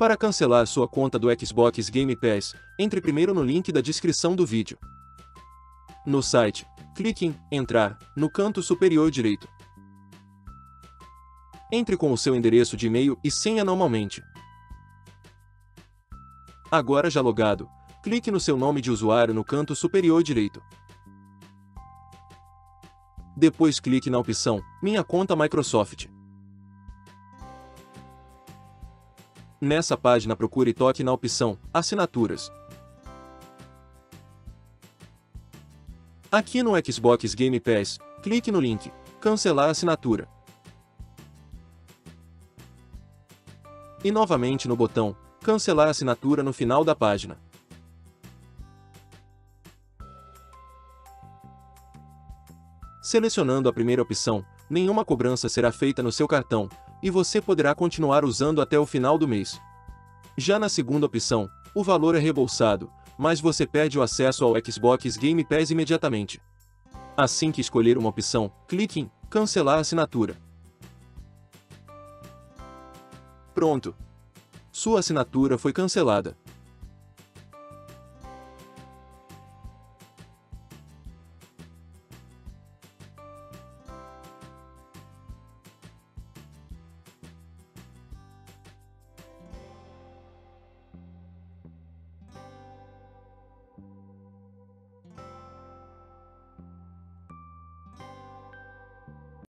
Para cancelar sua conta do Xbox Game Pass, entre primeiro no link da descrição do vídeo. No site, clique em Entrar, no canto superior direito. Entre com o seu endereço de e-mail e senha normalmente. Agora já logado, clique no seu nome de usuário no canto superior direito. Depois clique na opção Minha Conta Microsoft. Nessa página procure e toque na opção Assinaturas. Aqui no Xbox Game Pass, clique no link Cancelar assinatura. E novamente no botão Cancelar assinatura no final da página. Selecionando a primeira opção, nenhuma cobrança será feita no seu cartão, e você poderá continuar usando até o final do mês. Já na segunda opção, o valor é reembolsado, mas você perde o acesso ao Xbox Game Pass imediatamente. Assim que escolher uma opção, clique em Cancelar assinatura. Pronto! Sua assinatura foi cancelada.